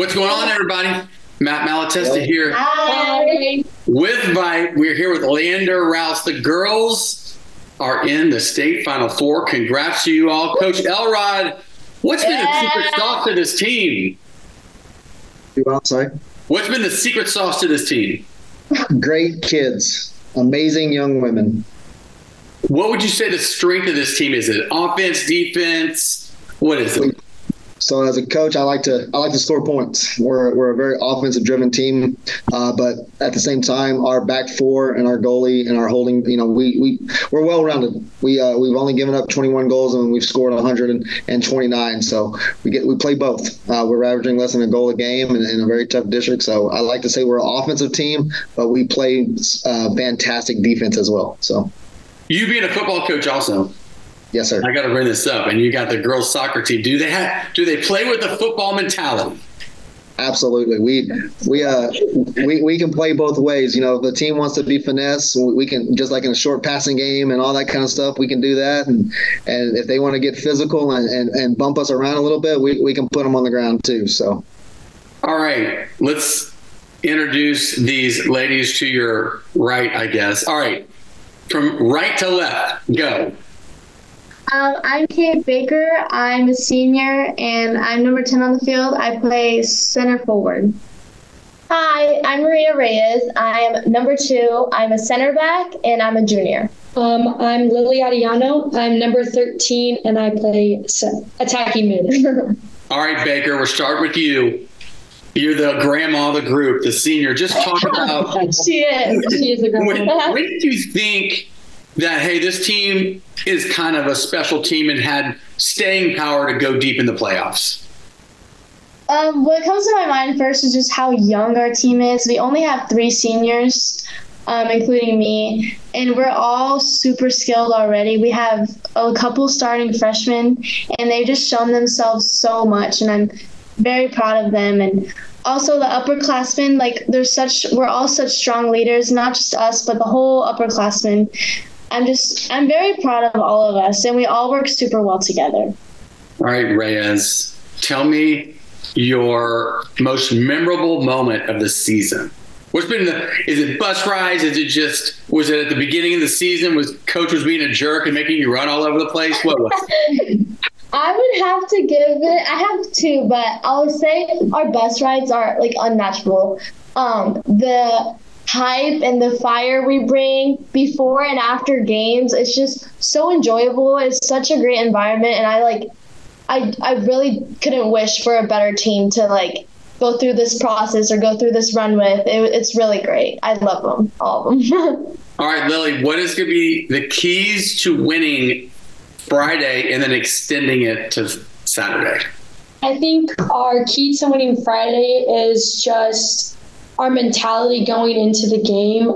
What's going on, everybody? Matt Malatesta here. Hi. With VYPE, we're here with Leander Rouse. The girls are in the state Final Four. Congrats to you all. Coach Elrod, what's been the secret sauce to this team? What's been the secret sauce to this team? Great kids. Amazing young women. What would you say the strength of this team is? Is it offense, defense? What is it? So as a coach, I like to score points. We're a very offensive-driven team, but at the same time, our back four and our goalie and our holding, we're well-rounded. We've only given up 21 goals and we've scored 129. So we play both. We're averaging less than a goal a game in a very tough district. So I like to say we're an offensive team, but we play fantastic defense as well. So you being a football coach, also. Yes, sir. I got to bring this up. And you got the girls' soccer team. Do they play with the football mentality? Absolutely. We can play both ways. You know, if the team wants to be finesse, we can, just like in a short passing game and all that kind of stuff, we can do that. And if they want to get physical and bump us around a little bit, we can put them on the ground too. So, all right, let's introduce these ladies to your right, I guess. All right, from right to left, go. I'm Kate Baker. I'm a senior, and I'm number 10 on the field. I play center forward. Hi, I'm Maria Reyes. I am number 2. I'm a center back, and I'm a junior. I'm Lily Arellano. I'm number 13, and I play attacking mid. All right, Baker, we'll start with you. You're the grandma of the group, the senior. Just talk about – She is. She is a grandma. When did you think – that, hey, this team is kind of a special team and had staying power to go deep in the playoffs? What comes to my mind first is just how young our team is. We only have 3 seniors, including me, and we're all super skilled already. We have a couple starting freshmen, and they've just shown themselves so much, and I'm very proud of them. And also the upperclassmen, like we're all such strong leaders, not just us, but the whole upperclassmen. I'm very proud of all of us, and we all work super well together. All right, Reyes, tell me your most memorable moment of the season. What's been is it bus rides? Was it at the beginning of the season? Was coach being a jerk and making you run all over the place? What was it? I would have to I have 2, but I would say our bus rides are like unmatchable. The hype and the fire we bring before and after games, it's just so enjoyable. It's such a great environment, and I really couldn't wish for a better team to like go through this process or go through this run with. It's really great. I love them, all of them. All right, Lily, what is going to be the keys to winning Friday and then extending it to Saturday? I think our key to winning Friday is just our mentality going into the game.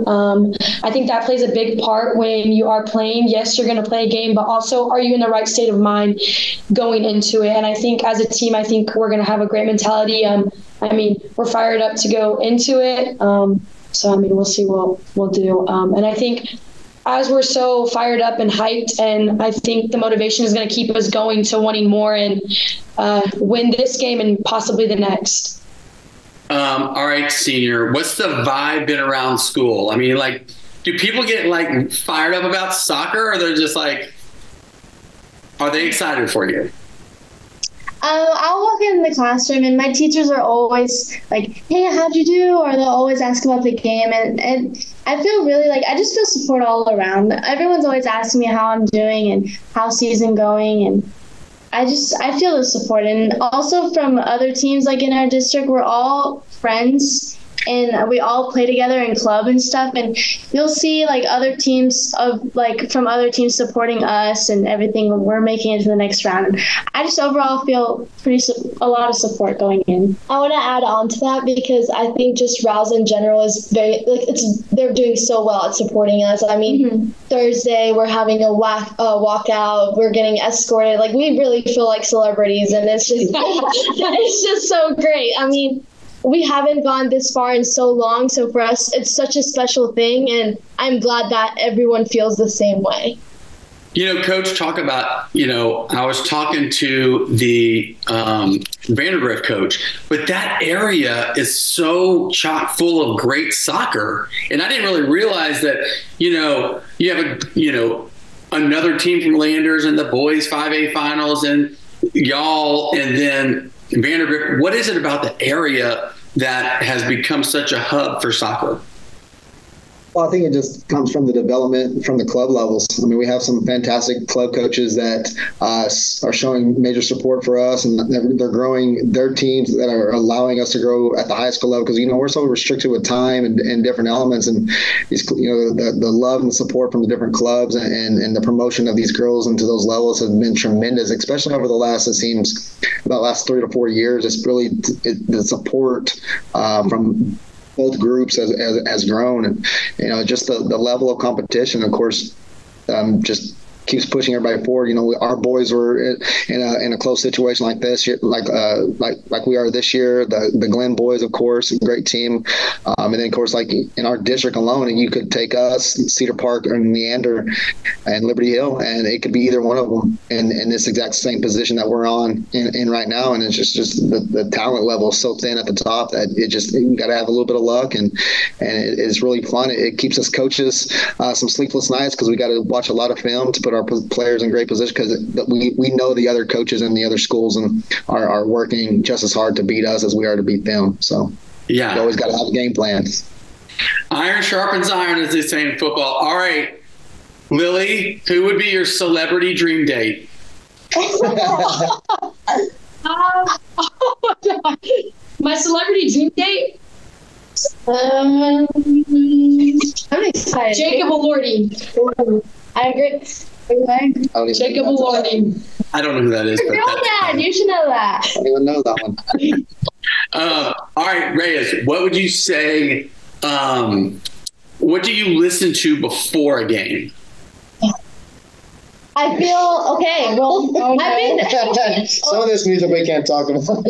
I think that plays a big part when you are playing. Yes, you're going to play a game, but also are you in the right state of mind going into it? And I think as a team, I think we're going to have a great mentality. We're fired up to go into it. We'll see what we'll do. And I think as we're so fired up and hyped, and I think the motivation is going to keep us going to wanting more and win this game and possibly the next. All right, senior, what's the vibe been around school? I mean, like, do people get like fired up about soccer, or they're just like, are they excited for you? I'll walk in the classroom and my teachers are always like, hey, how'd you do? Or they'll always ask about the game. And I feel really I just feel support all around. Everyone's always asking me how I'm doing and how season going, and I feel the support, and also from other teams in our district. We're all friends, and we all play together in club and stuff. And you'll see other teams from other teams supporting us and everything when we're making it to the next round. I just overall feel a lot of support going in. I want to add on to that because I think just Rouse in general is very they're doing so well at supporting us. I mean, Thursday we're having a walkout. We're getting escorted. We really feel like celebrities, and it's just it's just so great. I mean, we haven't gone this far in so long, so for us, it's such a special thing, and I'm glad that everyone feels the same way. Coach, talk about, I was talking to the Vandegrift coach, but that area is so chock full of great soccer. And I didn't really realize that, you have another team from Landers and the boys 5A finals and y'all and then Vandegrift. What is it about the area that has become such a hub for soccer? Well, I think it just comes from the development from the club levels. I mean, we have some fantastic club coaches that are showing major support for us, and they're growing their teams that are allowing us to grow at the high school level because, we're so restricted with time and different elements. And, the love and the support from the different clubs and the promotion of these girls into those levels has been tremendous, especially over the last 3 to 4 years. It's really the support from both groups has grown, and just the level of competition, of course, just keeps pushing everybody forward. Our boys were in a close situation like this, like we are this year. The Glenn boys, of course, great team, and then of course, like in our district alone, and you could take us, Cedar Park, or Leander, and Liberty Hill, and it could be either one of them in this exact same position that we're on in right now. And it's just the talent level is so thin at the top that it just, you got to have a little bit of luck, and it's really fun. It keeps us coaches some sleepless nights because we got to watch a lot of film to put our players in great position, because we know the other coaches and the other schools and are working just as hard to beat us as we are to beat them. So yeah, you always got to have game plans. Iron sharpens iron, as they say in football. All right, Lily, who would be your celebrity dream date? My celebrity dream date? I'm excited. Jacob Elordi. I agree. Jacob Elordi. I don't know who that is. But you should know that. I don't even know that one. All right, Reyes, what would you say? What do you listen to before a game? I feel okay. Well, some of this music we can't talk about.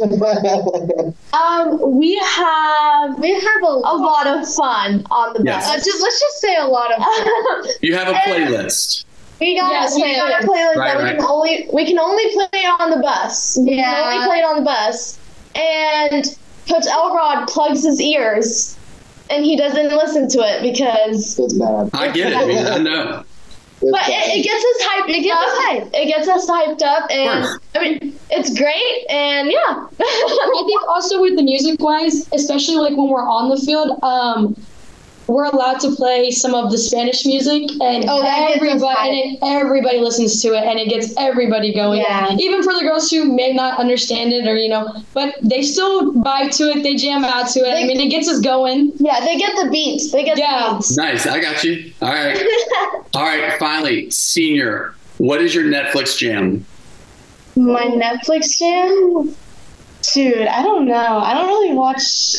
we have a lot of fun on the bus. Yes. Let's just say a lot of fun. You have a playlist. We got a playlist that we can only play it on the bus. Yeah. We can only play it on the bus. And Coach Elrod plugs his ears, and he doesn't listen to it because it's bad. I get it. I know. But it gets us hyped. It gets us hyped up, and I mean, it's great. And yeah, I think also with the music wise, especially like when we're on the field, we're allowed to play some of the Spanish music, and everybody listens to it, and it gets everybody going. Yeah. Even for the girls who may not understand it, or but they still vibe to it. They jam out to it. I mean, it gets us going. Yeah, they get the beats. The beats. Nice. I got you. All right. All right. Finally, senior, what is your Netflix jam? My Netflix jam, dude. I don't know. I don't really watch.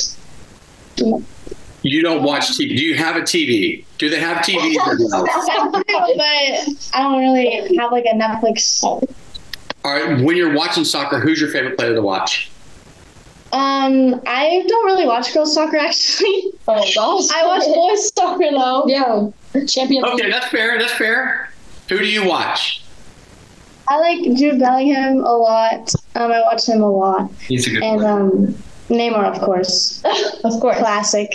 You don't watch TV. Do you have a TV? Do they have TVs? But I don't really have like a Netflix. All right. When you're watching soccer, who's your favorite player to watch? I don't really watch girls soccer, actually. I watch boys soccer though. Yeah. Champions. Okay, that's fair. That's fair. Who do you watch? I like Jude Bellingham a lot. I watch him a lot. He's a good player. Neymar, of course. Of course. Classic.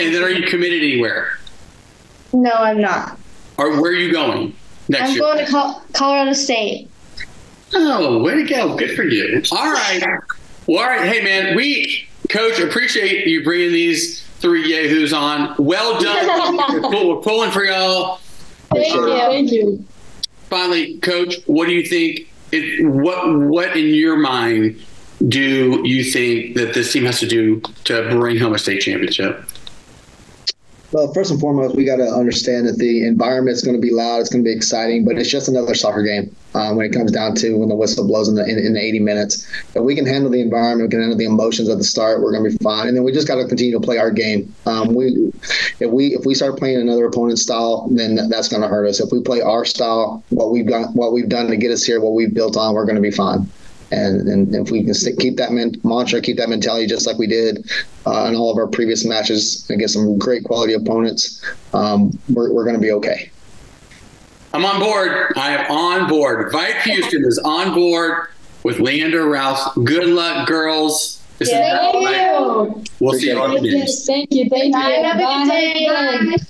And then are you committed anywhere? No, I'm not. Or where are you going next year? I'm going to Colorado State. Oh, way to go. Good for you. All right. Well, all right. Hey, man, Coach, appreciate you bringing these three yahoos on. Well done. We're pulling for y'all. Thank you. Finally, Coach, what do you think? What in your mind do you think that this team has to do to bring home a state championship? Well, first and foremost, we got to understand that the environment is going to be loud. It's going to be exciting, but it's just another soccer game when it comes down to when the whistle blows in the 80 minutes. If we can handle the environment, we can handle the emotions at the start, we're going to be fine. And then we just got to continue to play our game. If we start playing another opponent's style, then that's going to hurt us. If we play our style, what we've done to get us here, what we've built on, we're going to be fine. And if we can keep that mantra, keep that mentality, just like we did in all of our previous matches against some great quality opponents, we're going to be okay. I'm on board. I am on board. VYPE Houston is on board with Leander Rouse. Good luck, girls. This is thank you. We'll see you on the news. Thank you. Thank you. Bye.